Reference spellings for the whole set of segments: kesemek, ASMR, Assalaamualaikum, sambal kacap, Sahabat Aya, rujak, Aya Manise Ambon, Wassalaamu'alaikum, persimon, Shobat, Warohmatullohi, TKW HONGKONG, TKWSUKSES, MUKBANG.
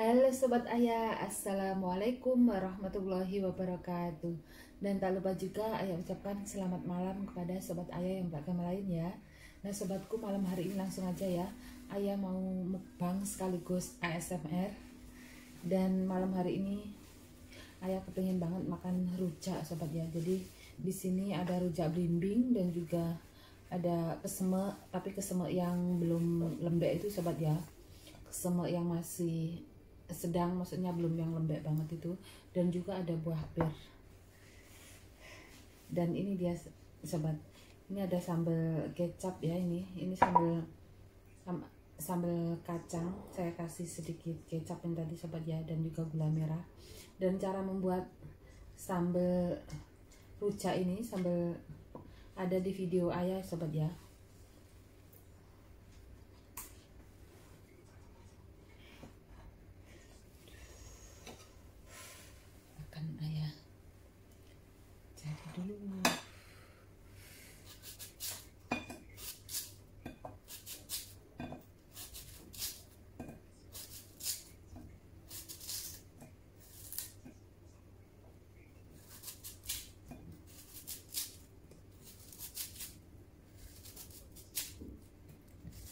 Halo Sobat Aya, Assalamualaikum warahmatullahi wabarakatuh. Dan tak lupa juga Aya ucapkan selamat malam kepada Sobat Aya yang beragama lain ya. Nah sobatku, malam hari ini langsung aja ya, Aya mau mukbang sekaligus ASMR. Dan malam hari ini Aya kepengen banget makan rujak sobat ya. Jadi di sini ada rujak blimbing dan juga ada kesemek, tapi kesemek yang belum lembek itu sobat ya. Kesemek yang masih sedang, maksudnya belum yang lembek banget itu, dan juga ada buah pir. Dan ini dia sobat, ini ada sambal kecap ya, ini sambal kacang, saya kasih sedikit kecap yang tadi sobat ya, dan juga gula merah. Dan cara membuat sambal rujak ini, sambal ada di video Ayah sobat ya.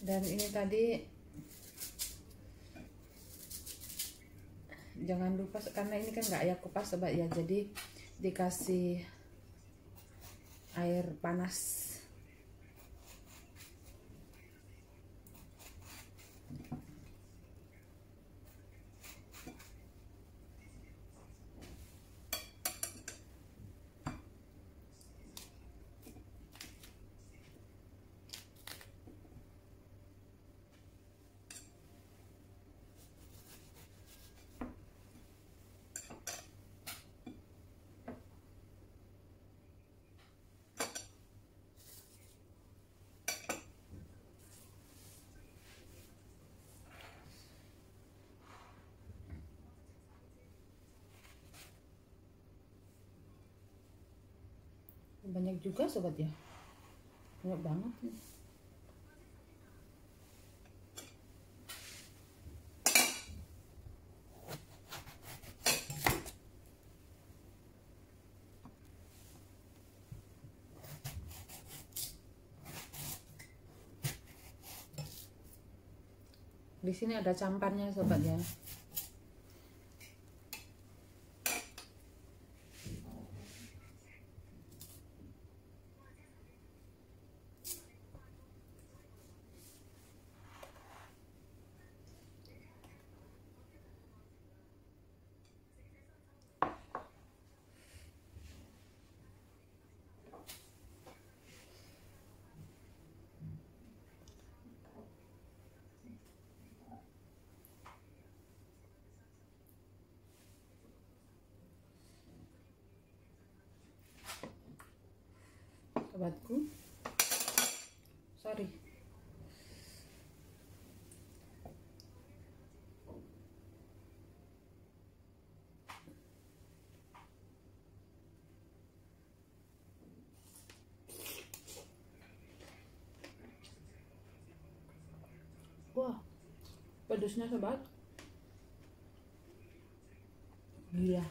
Dan ini tadi jangan lupa, karena ini kan nggak Aya kupas sobat ya, jadi dikasih air panas. Banyak juga sobat ya, banyak banget nih. Di sini ada campannya sobat ya. Sobatku, sorry. Wah, pedasnya sobat, gila.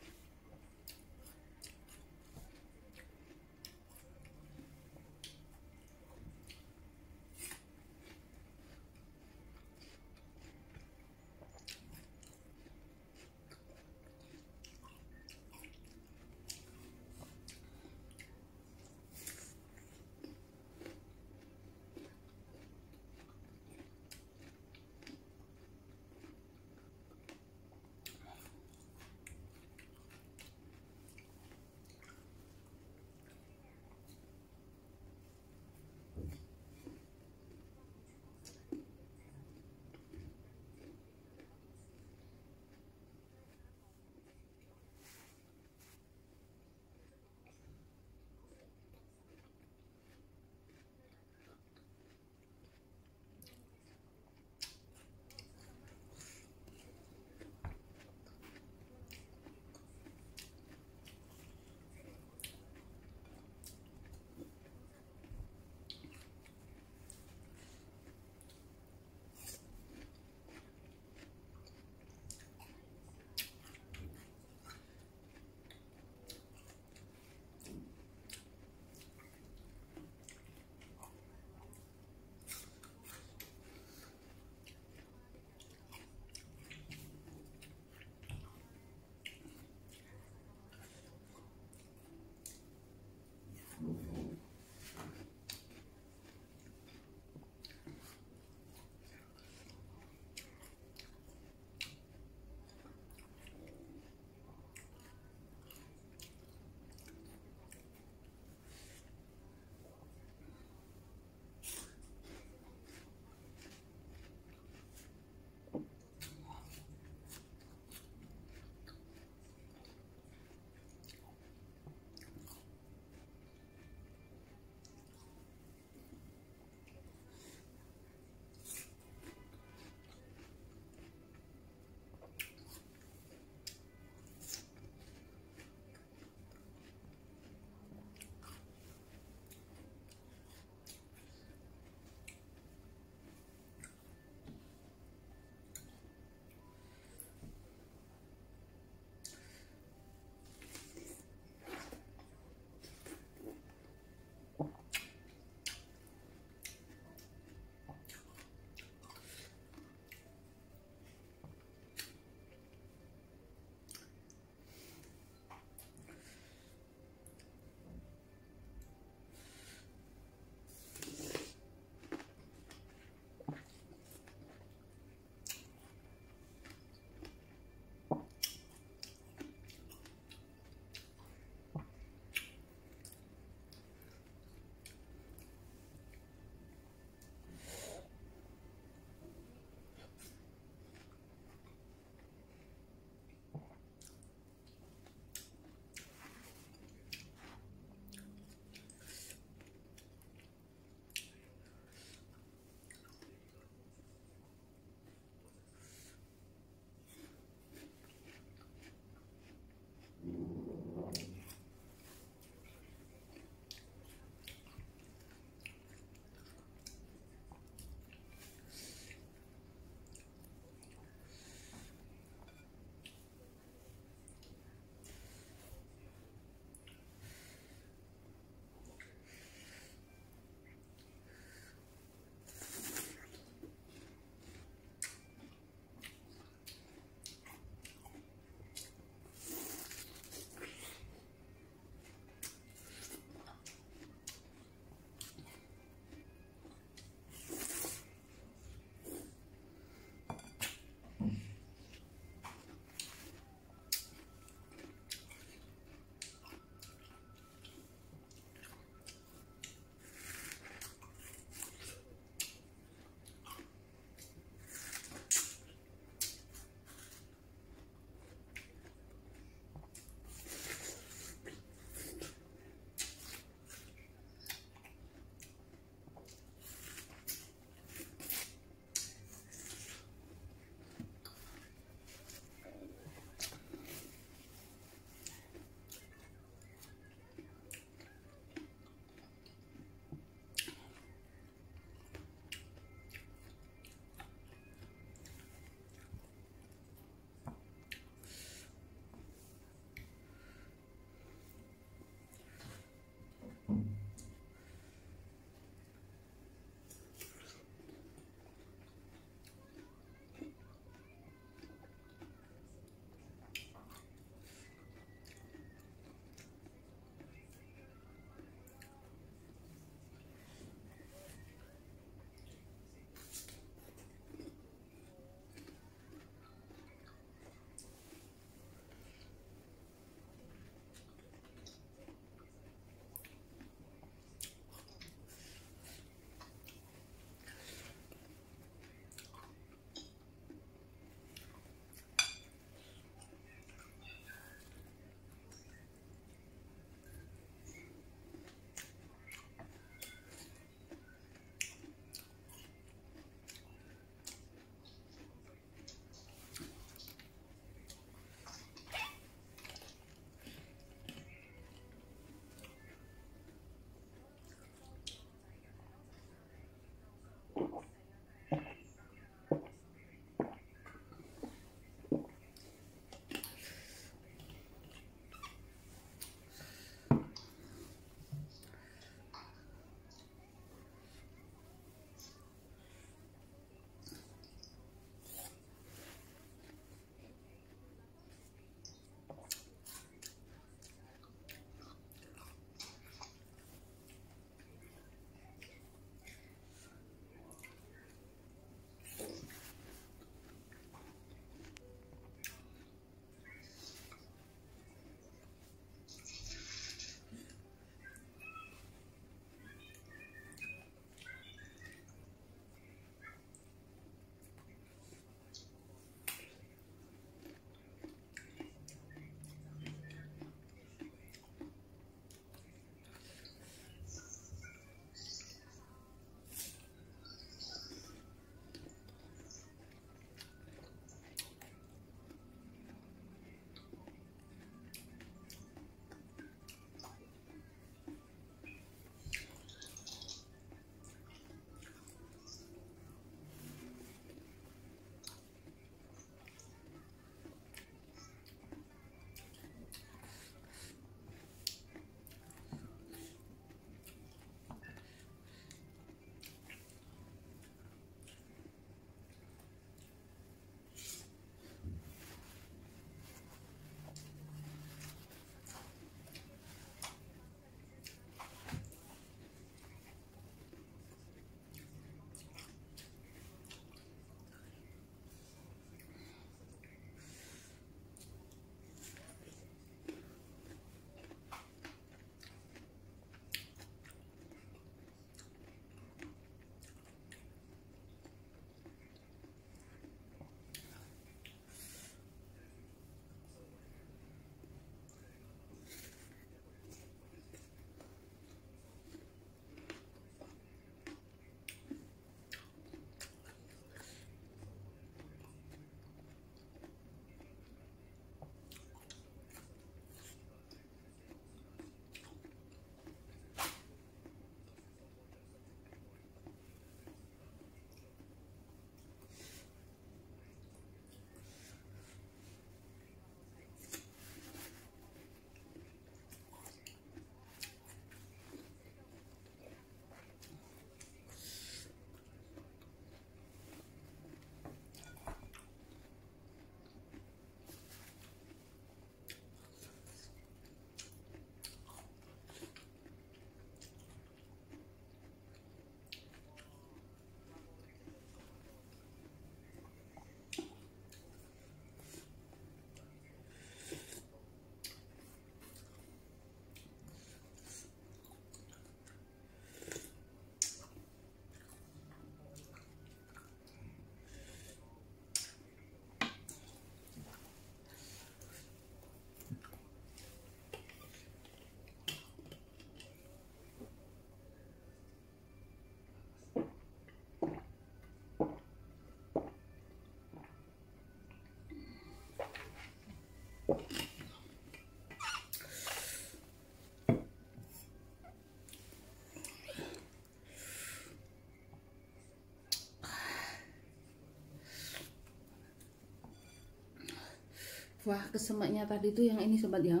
Wah, kesemeknya tadi itu yang ini sobat ya.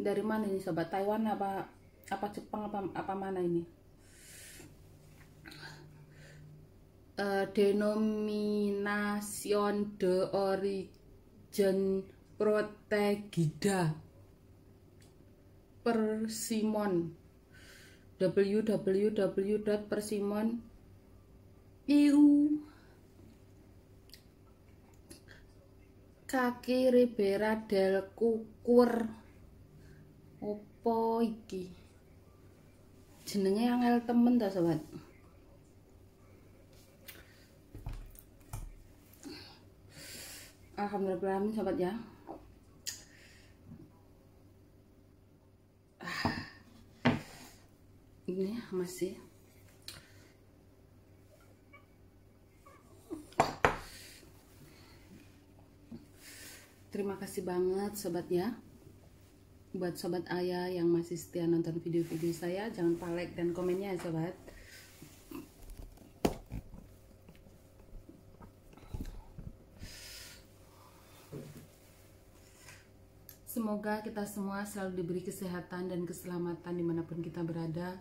Dari mana ini sobat? Taiwan apa Jepang apa mana ini? Denomination de origin protegida persimon www.persimon.eu kaki Ribera del Kukur opo iki jenenge angel temen ta sobat. Alhamdulillah sobat ya. Ini masih terima kasih banget sobat ya buat sobat Aya yang masih setia nonton video-video saya. Jangan lupa like dan komennya ya sobat. Semoga kita semua selalu diberi kesehatan dan keselamatan dimanapun kita berada.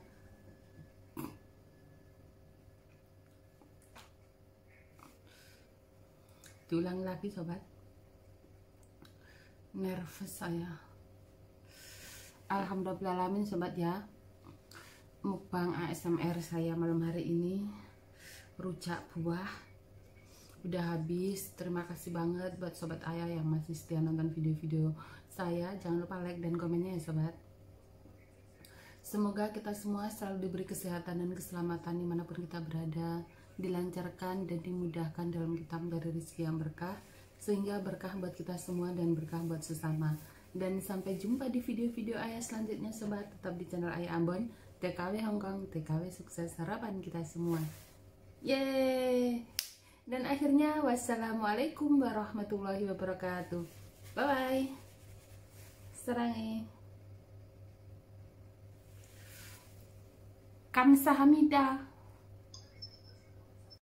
Diulang lagi sobat. Nervous saya. Alhamdulillahalamin sobat ya. Mukbang ASMR saya malam hari ini rujak buah udah habis. Terima kasih banget buat sobat Aya yang masih setia nonton video-video saya. Jangan lupa like dan komennya ya sobat. Semoga kita semua selalu diberi kesehatan dan keselamatan dimanapun kita berada, dilancarkan dan dimudahkan dalam kita mencari rezeki yang berkah, sehingga berkah buat kita semua dan berkah buat sesama. Dan sampai jumpa di video-video Aya selanjutnya sobat. Tetap di channel Aya Ambon, TKW Hongkong, TKW sukses harapan kita semua. Yeay. Dan akhirnya wassalamualaikum warahmatullahi wabarakatuh. Bye bye. Serangi. Kamsahamnida.